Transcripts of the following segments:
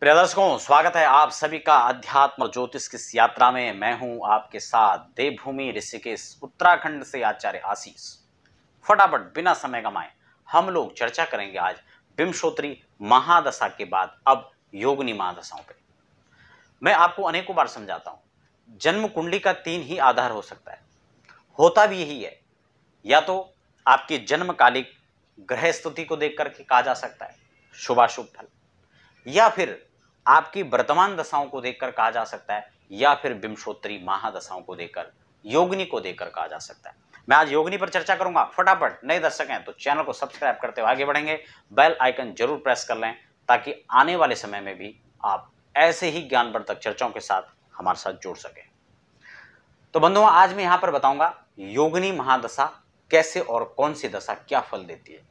प्रिय दर्शकों, स्वागत है आप सभी का अध्यात्म ज्योतिष की इस यात्रा में। मैं हूं आपके साथ देवभूमि ऋषिकेश उत्तराखंड से आचार्य आशीष। फटाफट बिना समय गंवाए हम लोग चर्चा करेंगे आज विमशोत्तरी महादशा के बाद अब योगनी महादशाओं पे। मैं आपको अनेकों बार समझाता हूं, जन्म कुंडली का तीन ही आधार हो सकता है, होता भी यही है। या तो आपकी जन्मकालिक ग्रह स्थिति को देख करके कहा जा सकता है शुभाशुभ फल, या फिर आपकी वर्तमान दशाओं को देखकर कहा जा सकता है, या फिर विमशोत्तरी महादशाओं को देखकर, योगिनी को देखकर कहा जा सकता है। मैं आज योगिनी पर चर्चा करूंगा। फटाफट नए दर्शक हैं तो चैनल को सब्सक्राइब करते हुए आगे बढ़ेंगे, बेल आइकन जरूर प्रेस कर लें ताकि आने वाले समय में भी आप ऐसे ही ज्ञानवर्धक चर्चाओं के साथ हमारे साथ जुड़ सकें। तो बंधुओं, आज मैं यहाँ पर बताऊंगा योगिनी महादशा कैसे और कौन सी दशा क्या फल देती है।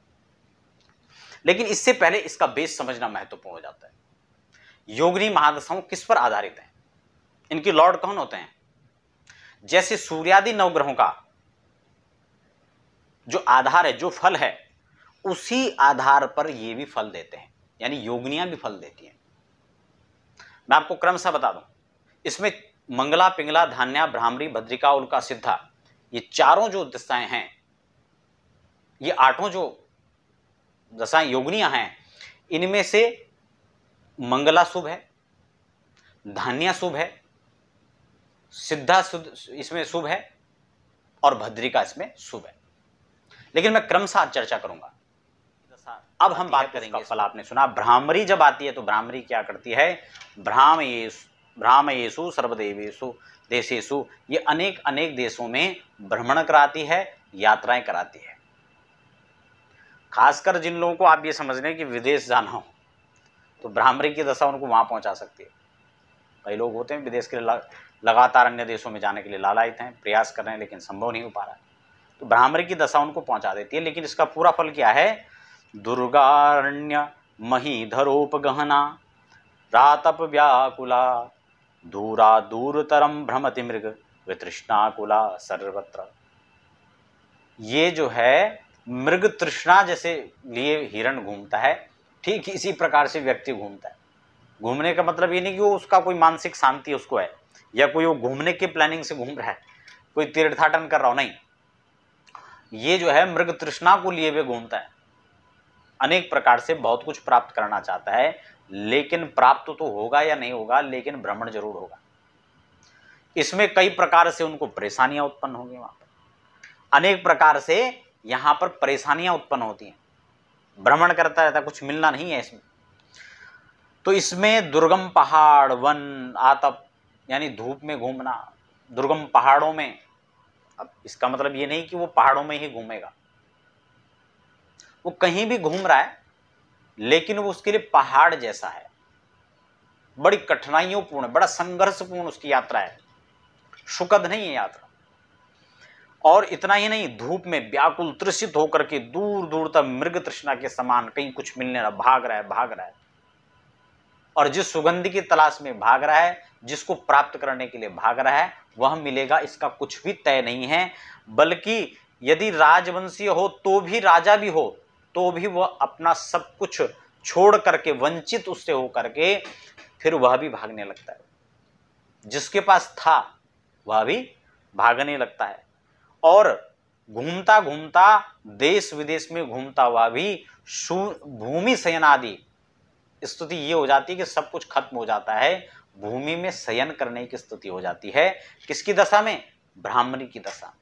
लेकिन इससे पहले इसका बेस समझना महत्वपूर्ण हो जाता है। योगिनी महादशाओं किस पर आधारित हैं, इनके लॉर्ड कौन होते हैं? जैसे सूर्यादि नवग्रहों का जो आधार है, जो फल है, उसी आधार पर ये भी फल देते हैं, यानी योगिनियां भी फल देती हैं। मैं आपको क्रम से बता दूं, इसमें मंगला, पिंगला, धान्या, भ्रामरी, बद्रिका, उल्का, सिद्धा, ये चारों जो दशाएं हैं, ये आठों जो दशाएं योगिनियां हैं, इनमें से मंगला शुभ है, धान्या शुभ है, सिद्धा इसमें शुभ है और भद्रिका इसमें शुभ है। लेकिन मैं क्रमशः चर्चा करूंगा। अब हम बात करेंगे, फल आपने सुना। भ्रामरी जब आती है तो भ्रामरी क्या करती है? भ्रामयेषु सर्वदेवेषु देशेषु, ये अनेक अनेक देशों में भ्रमण कराती है, यात्राएं कराती है। खासकर जिन लोगों को आप ये समझ लें कि विदेश जाना हो तो भ्रामरी की दशा उनको वहाँ पहुँचा सकती है। कई लोग होते हैं विदेश के लिए लगातार अन्य देशों में जाने के लिए लालायित हैं, प्रयास कर रहे हैं लेकिन संभव नहीं हो पा रहा है, तो भ्रामरी की दशा उनको पहुँचा देती है। लेकिन इसका पूरा फल क्या है? दुर्गारण्य महीधरोपगहना रातप व्याकुला दूरा दूरतरम भ्रमति मृग तृष्णाकुला सर्वत्र। ये जो है मृग तृष्णा जैसे लिए हिरण घूमता है, ठीक इसी प्रकार से व्यक्ति घूमता है। घूमने का मतलब ये नहीं कि वो उसका कोई मानसिक शांति उसको है या कोई वो घूमने के प्लानिंग से घूम रहा है, कोई तीर्थाटन कर रहा हो, नहीं। ये जो है मृग तृष्णा को लिए वे घूमता है, अनेक प्रकार से बहुत कुछ प्राप्त करना चाहता है, लेकिन प्राप्त तो होगा या नहीं होगा, लेकिन भ्रमण जरूर होगा। इसमें कई प्रकार से उनको परेशानियां उत्पन्न होंगी, वहां पर अनेक प्रकार से यहाँ पर परेशानियां उत्पन्न होती हैं। भ्रमण करता रहता, कुछ मिलना नहीं है इसमें। तो इसमें दुर्गम पहाड़, वन, आतप यानी धूप में घूमना, दुर्गम पहाड़ों में। अब इसका मतलब ये नहीं कि वो पहाड़ों में ही घूमेगा, वो कहीं भी घूम रहा है लेकिन वो उसके लिए पहाड़ जैसा है, बड़ी कठिनाइयों पूर्ण, बड़ा संघर्षपूर्ण उसकी यात्रा है, सुखद नहीं है यात्रा। और इतना ही नहीं, धूप में व्याकुल त्रसित होकर के दूर दूर तक मृग तृष्णा के समान कहीं कुछ मिलने ना, भाग रहा है और जिस सुगंध की तलाश में भाग रहा है, जिसको प्राप्त करने के लिए भाग रहा है, वह मिलेगा इसका कुछ भी तय नहीं है। बल्कि यदि राजवंशीय हो तो भी, राजा भी हो तो भी, वह अपना सब कुछ छोड़ करके, वंचित उससे हो करके फिर वह भी भागने लगता है, जिसके पास था वह भी भागने लगता है। और घूमता घूमता, देश विदेश में घूमता हुआ भी भूमि शयन आदि स्थिति ये हो जाती है कि सब कुछ खत्म हो जाता है, भूमि में शयन करने की स्थिति हो जाती है। किसकी दशा में? भ्रामरी की दशा।